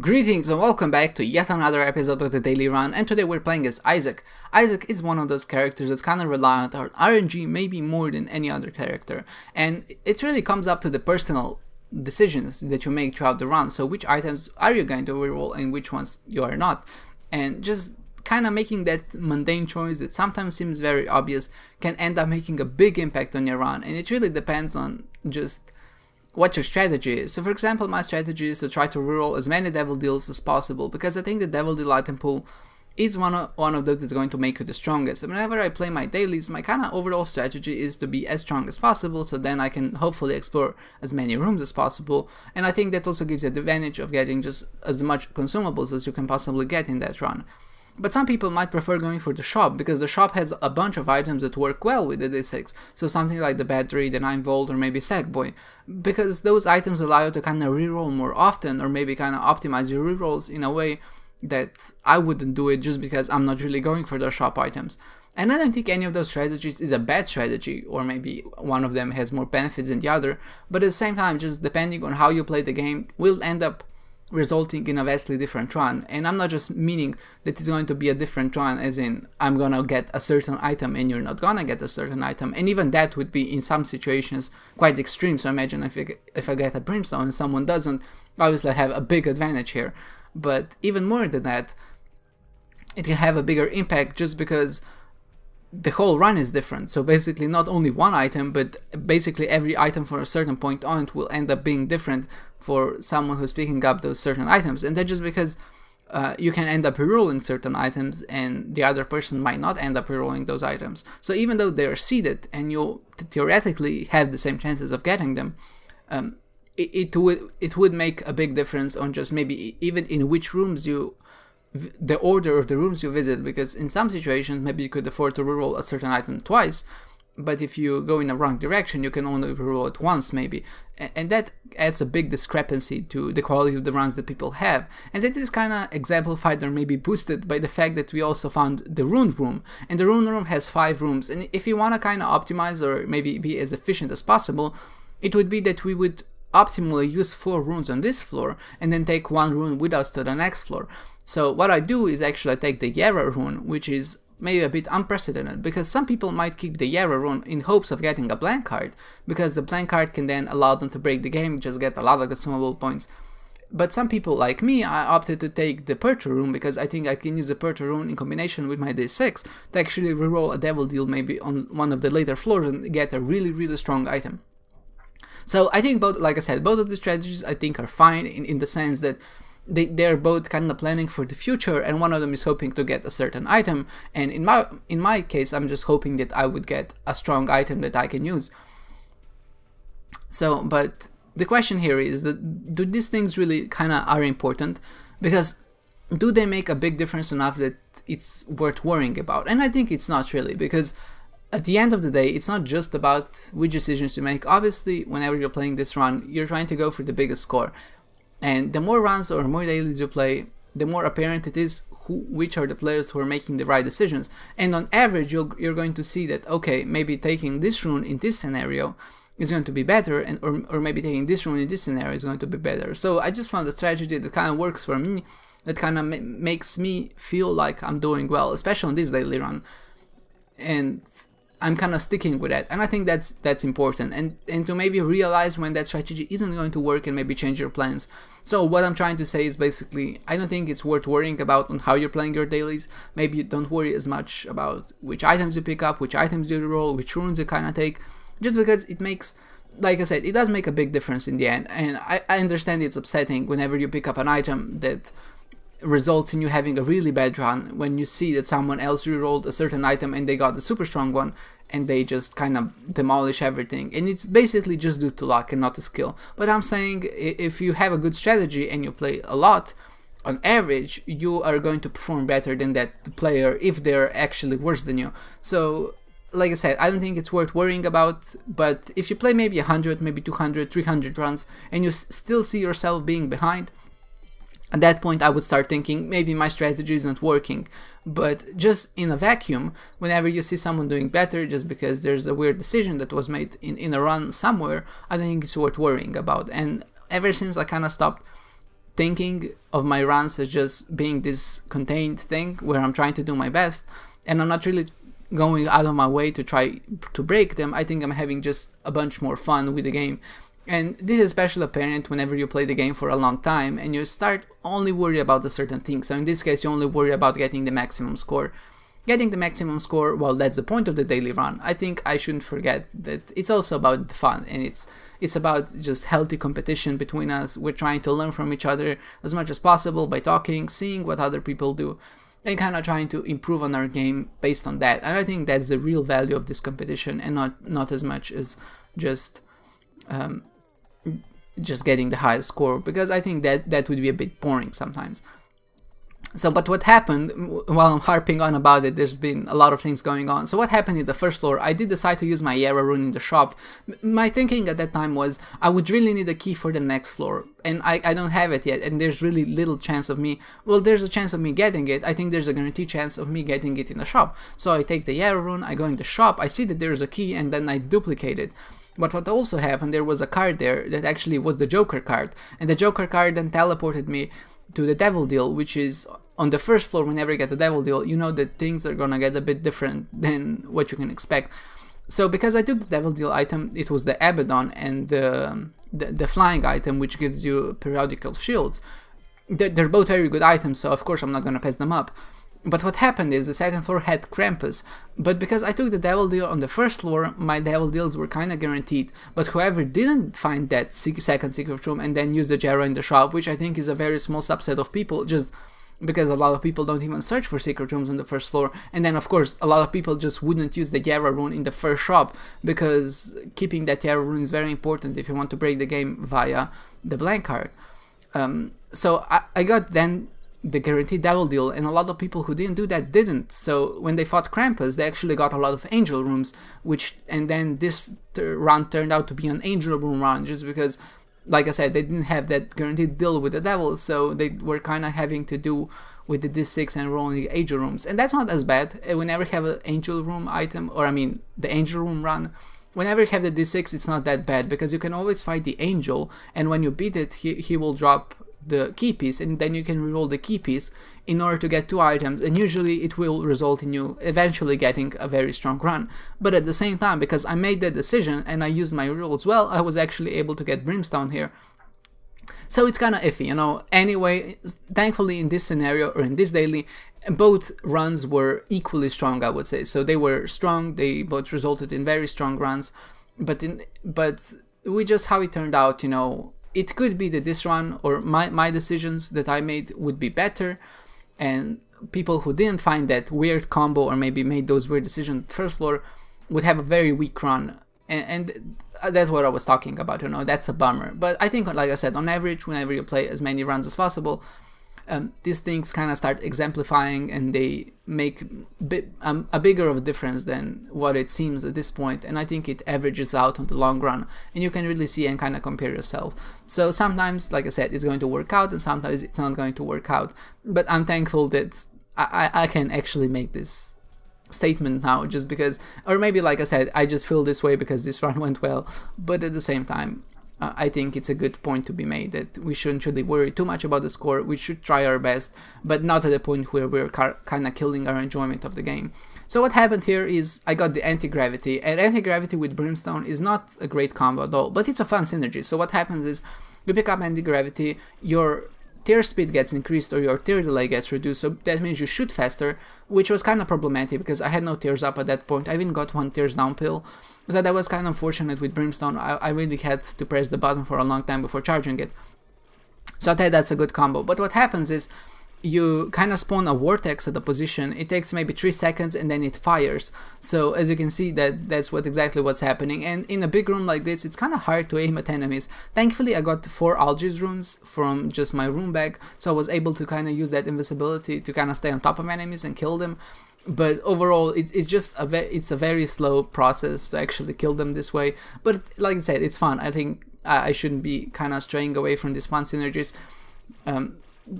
Greetings and welcome back to yet another episode of the Daily Run, and today we're playing as Isaac. Isaac is one of those characters that's kind of reliant on RNG maybe more than any other character, and it really comes up to the personal decisions that you make throughout the run, so which items are you going to reroll and which ones you are not, and just kind of making that mundane choice that sometimes seems very obvious can end up making a big impact on your run, and it really depends on just what your strategy is. So for example, my strategy is to try to reroll as many devil deals as possible, because I think the devil deal item pool is one of those that's going to make you the strongest. And whenever I play my dailies, my kind of overall strategy is to be as strong as possible, so then I can hopefully explore as many rooms as possible, and I think that also gives you the advantage of getting just as much consumables as you can possibly get in that run. But some people might prefer going for the shop, because the shop has a bunch of items that work well with the D6, so something like the battery, the 9V, or maybe Sackboy, because those items allow you to kind of reroll more often, or maybe kind of optimize your rerolls in a way that I wouldn't do it just because I'm not really going for the shop items. And I don't think any of those strategies is a bad strategy, or maybe one of them has more benefits than the other, but at the same time, just depending on how you play the game, will end up resulting in a vastly different run. And I'm not just meaning that it's going to be a different run as in I'm gonna get a certain item and you're not gonna get a certain item, and even that would be in some situations quite extreme. So imagine if I get a Brimstone and someone doesn't, obviously I have a big advantage here, but even more than that, it can have a bigger impact just because the whole run is different. So basically not only one item, but basically every item from a certain point on will end up being different for someone who's picking up those certain items, and that's just because you can end up rerolling certain items and the other person might not end up rerolling those items. So even though they're seeded and you theoretically have the same chances of getting them, it would make a big difference on just maybe even in which rooms you the order of the rooms you visit, because in some situations maybe you could afford to reroll a certain item twice, but if you go in the wrong direction you can only reroll it once maybe, and that adds a big discrepancy to the quality of the runs that people have. And that is kind of exemplified or maybe boosted by the fact that we also found the Ruined Room, and the Ruined Room has 5 rooms, and if you want to kind of optimize or maybe be as efficient as possible, it would be that we would optimally use 4 rooms on this floor and then take one rune with us to the next floor. So what I do is actually I take the Jera rune, which is maybe a bit unprecedented, because some people might keep the Jera rune in hopes of getting a blank card, because the blank card can then allow them to break the game, just get a lot of consumable points. But some people like me, I opted to take the Perthro rune, because I think I can use the Perthro rune in combination with my D6 to actually reroll a devil deal maybe on one of the later floors and get a really really strong item. So I think both, like I said, both of the strategies I think are fine in the sense that they're both kind of planning for the future, and one of them is hoping to get a certain item, and in my case I'm just hoping that I would get a strong item that I can use. So, but the question here is that do these things really kind of are important, because do they make a big difference enough that it's worth worrying about? And I think it's not really, because at the end of the day, it's not just about which decisions you make. Obviously, whenever you're playing this run, you're trying to go for the biggest score. And the more runs or more dailies you play, the more apparent it is which are the players who are making the right decisions. And on average, you're going to see that, okay, maybe taking this rune in this scenario is going to be better, and or maybe taking this rune in this scenario is going to be better. So I just found a strategy that kind of works for me, that kind of makes me feel like I'm doing well, especially on this daily run. And I'm kind of sticking with that, and I think that's important, and to maybe realize when that strategy isn't going to work and maybe change your plans. So what I'm trying to say is basically I don't think it's worth worrying about on how you're playing your dailies. Maybe you don't worry as much about which items you pick up, which items you roll, which runes you kind of take, just because it makes, like I said, it does make a big difference in the end. And I understand it's upsetting whenever you pick up an item that results in you having a really bad run, when you see that someone else rerolled a certain item and they got a super strong one and they just kind of demolish everything, and it's basically just due to luck and not to skill. But I'm saying if you have a good strategy and you play a lot, on average you are going to perform better than that player if they're actually worse than you. So like I said, I don't think it's worth worrying about, but if you play maybe 100, maybe 200, 300 runs and you still see yourself being behind, at that point I would start thinking maybe my strategy isn't working. But just in a vacuum, whenever you see someone doing better just because there's a weird decision that was made in a run somewhere, I don't think it's worth worrying about. And ever since I kind of stopped thinking of my runs as just being this contained thing where I'm trying to do my best and I'm not really going out of my way to try to break them. I think I'm having just a bunch more fun with the game. And this is especially apparent whenever you play the game for a long time and you start only worry about a certain thing. So in this case, you only worry about getting the maximum score. Getting the maximum score, well, that's the point of the daily run. I think I shouldn't forget that it's also about fun, and it's about just healthy competition between us. We're trying to learn from each other as much as possible by talking, seeing what other people do, and kind of trying to improve on our game based on that. And I think that's the real value of this competition, and not as much as just getting the highest score, because I think that would be a bit boring sometimes. So, but what happened, while I'm harping on about it, there's been a lot of things going on. So what happened in the first floor, I did decide to use my Jera rune in the shop. My thinking at that time was, I would really need a key for the next floor, and I don't have it yet, and there's really little chance of me, well, there's a chance of me getting it, I think there's a guaranteed chance of me getting it in the shop. So I take the Jera rune, I go in the shop, I see that there's a key, and then I duplicate it. But what also happened, there was a card there that actually was the Joker card, and the Joker card then teleported me to the Devil Deal, which is on the first floor. Whenever you get the Devil Deal, you know that things are gonna get a bit different than what you can expect. So because I took the Devil Deal item, it was the Abaddon and the flying item, which gives you periodical shields. They're both very good items, so of course I'm not gonna pass them up. But what happened is the second floor had Krampus, but because I took the Devil Deal on the first floor, my Devil Deals were kinda guaranteed. But whoever didn't find that second secret room and then used the Jera in the shop, which I think is a very small subset of people, just because a lot of people don't even search for secret rooms on the first floor, and then of course a lot of people just wouldn't use the Jera rune in the first shop, because keeping that Jera rune is very important if you want to break the game via the blank card. So I got then the guaranteed Devil Deal, and a lot of people who didn't do that didn't. So when they fought Krampus, they actually got a lot of angel rooms, and then this run turned out to be an angel room run, just because, like I said, they didn't have that guaranteed deal with the devil, so they were kind of having to do with the D6 and rolling angel rooms, and that's not as bad. Whenever you have an angel room item, or I mean the angel room run, whenever you have the D6, it's not that bad, because you can always fight the angel, and when you beat it, he will drop the key piece, and then you can reroll the key piece in order to get two items, and usually it will result in you eventually getting a very strong run. But at the same time, because I made that decision and I used my reroll as well, I was actually able to get Brimstone here. So it's kinda iffy, you know. Anyway, thankfully in this scenario, or in this daily, both runs were equally strong, I would say. So they were strong, they both resulted in very strong runs, but with just how it turned out, you know, it could be that this run, or my decisions that I made, would be better, and people who didn't find that weird combo, or maybe made those weird decisions first floor, would have a very weak run, and that's what I was talking about, you know, that's a bummer. But I think, like I said, on average, whenever you play as many runs as possible, these things kind of start exemplifying, and they make a bigger of a difference than what it seems at this point, and I think it averages out on the long run, and you can really see and kind of compare yourself. So sometimes, like I said, it's going to work out, and sometimes it's not going to work out, but I'm thankful that I can actually make this statement now, just because, or maybe like I said, I just feel this way because this run went well, but at the same time, I think it's a good point to be made that we shouldn't really worry too much about the score. We should try our best, but not at the point where we're kind of killing our enjoyment of the game. So what happened here is I got the anti-gravity, and anti-gravity with Brimstone is not a great combo at all, but it's a fun synergy. So what happens is you pick up anti-gravity, your tear speed gets increased, or your tear delay gets reduced, so that means you shoot faster, which was kind of problematic because I had no tears up at that point. I even got one tears down pill, so that was kind of unfortunate with Brimstone. I really had to press the button for a long time before charging it, so I thought that's a good combo. But what happens is you kind of spawn a vortex at the position, it takes maybe 3 seconds, and then it fires. So as you can see, that's exactly what's happening, and in a big room like this, it's kind of hard to aim at enemies. Thankfully I got 4 Algi's runes from just my rune bag, so I was able to kind of use that invisibility to kind of stay on top of enemies and kill them. But overall, it's a very slow process to actually kill them this way, but like I said, it's fun. I think I shouldn't be kind of straying away from these fun synergies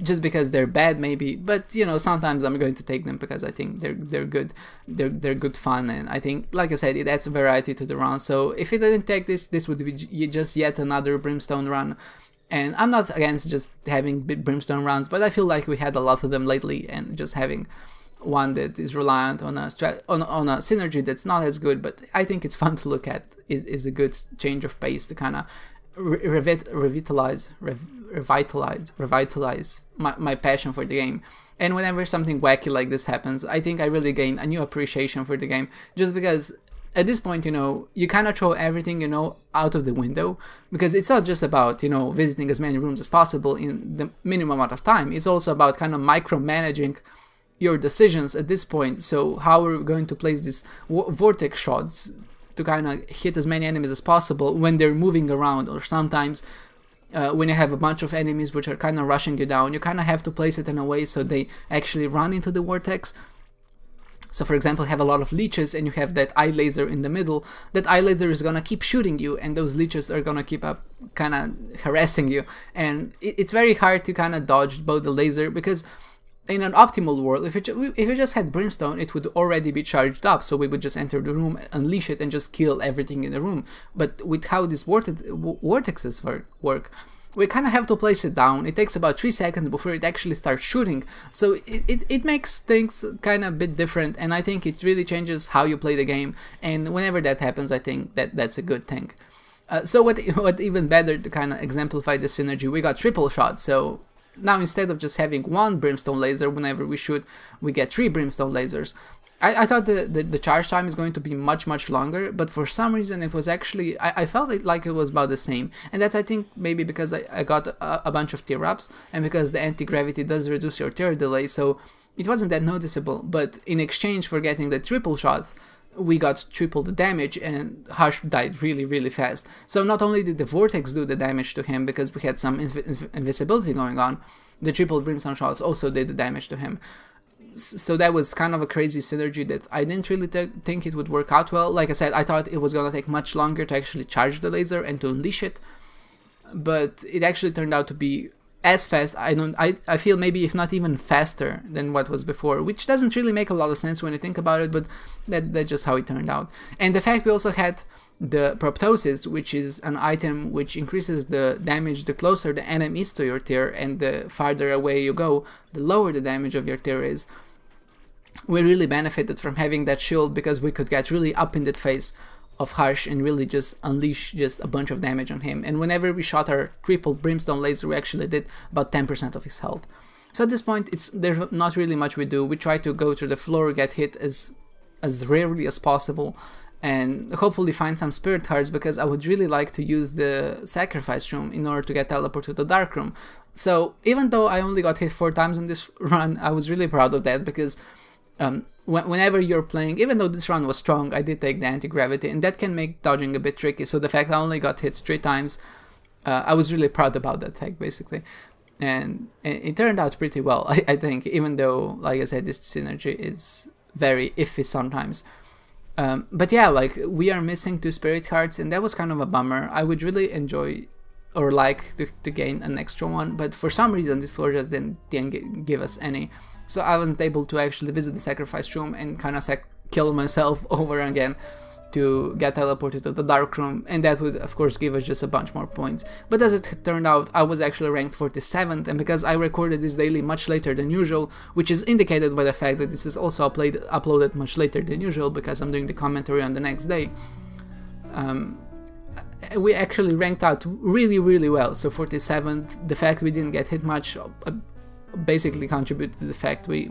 just because they're bad, maybe, but you know, sometimes I'm going to take them because I think they're good, they're good fun, and I think, like I said, it adds variety to the run. So if it didn't take this, this would be just yet another Brimstone run, And I'm not against just having brimstone runs, but I feel like we had a lot of them lately, and just having one that is reliant on a synergy that's not as good, but I think it's fun to look at, is a good change of pace to kind of revitalize my passion for the game. And whenever something wacky like this happens, I think I really gain a new appreciation for the game, just because at this point, you know, you kind of throw everything, you know, out of the window, because it's not just about, you know, visiting as many rooms as possible in the minimum amount of time. It's also about kind of micromanaging your decisions at this point. So how are we going to place these vortex shots to kind of hit as many enemies as possible when they're moving around, or sometimes when you have a bunch of enemies which are kind of rushing you down, you kind of have to place it in a way so they actually run into the vortex. So for example, have a lot of leeches and you have that eye laser in the middle. That eye laser is gonna keep shooting you, and those leeches are gonna keep up kind of harassing you. And it's very hard to kind of dodge both the laser, because in an optimal world, if you just had brimstone, it would already be charged up, so we would just enter the room, unleash it, and just kill everything in the room. But with how these vortexes work, we kind of have to place it down. It takes about 3 seconds before it actually starts shooting, so it makes things kind of a bit different, and I think it really changes how you play the game. And whenever that happens, I think that that's a good thing. So what even better to kind of exemplify the synergy, we got triple shots. So now, instead of just having one brimstone laser whenever we shoot, we get 3 brimstone lasers. I thought the charge time is going to be much longer, but for some reason it was actually, I felt it like it was about the same. And that's, I think, maybe because I got a bunch of tear ups, and because the anti-gravity does reduce your tear delay, so it wasn't that noticeable. But in exchange for getting the triple shot, we got triple the damage, and Hush died really fast. So not only did the vortex do the damage to him, because we had some invisibility going on, the triple brimstone shots also did the damage to him. So that was kind of a crazy synergy that I didn't really think it would work out well. Like I said, I thought it was gonna take much longer to actually charge the laser and to unleash it, but it actually turned out to be as fast, I feel, maybe if not even faster than what was before, which doesn't really make a lot of sense when you think about it, but that's just how it turned out. And the fact we also had the proptosis, which is an item which increases the damage the closer the enemy is to your tier, and the farther away you go, the lower the damage of your tier is. We really benefited from having that shield, because we could get really up in the face of Hush and really just unleash just a bunch of damage on him. And whenever we shot our triple brimstone laser, we actually did about 10% of his health. So at this point, there's not really much we do. We try to go through the floor, get hit as rarely as possible, and hopefully find some spirit cards, because I would really like to use the sacrifice room in order to get teleported to the dark room. So even though I only got hit 4 times on this run, I was really proud of that, because whenever you're playing, even though this run was strong, I did take the anti-gravity, and that can make dodging a bit tricky. So the fact I only got hit 3 times, I was really proud about that fact, basically. And it turned out pretty well, I think, even though, like I said, this synergy is very iffy sometimes. But yeah, like, we are missing 2 spirit cards, and that was kind of a bummer. I would really enjoy, or like, to gain an extra one, but for some reason this floor just didn't give us any. So I wasn't able to actually visit the sacrifice room and kind of kill myself over again to get teleported to the dark room, and that would of course give us just a bunch more points. But as it turned out, I was actually ranked 47th, and because I recorded this daily much later than usual, which is indicated by the fact that this is also uploaded much later than usual, because I'm doing the commentary on the next day, we actually ranked out really well. So 47th, the fact we didn't get hit much basically contributed to the fact we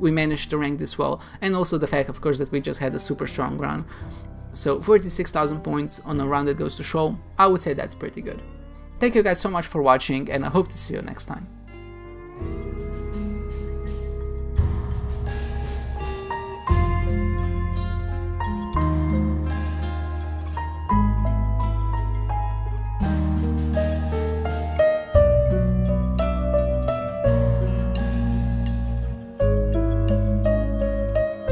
managed to rank this well, and also the fact, of course, that we just had a super strong run. So 46,000 points on a run that goes to show, I would say that's pretty good. Thank you guys so much for watching, and I hope to see you next time.